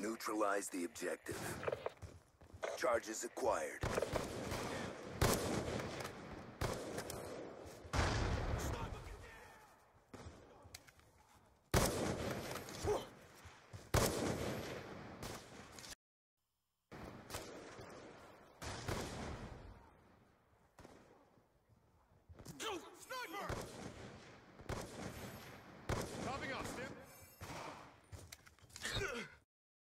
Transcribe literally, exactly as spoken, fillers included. Neutralize the objective. Charges acquired.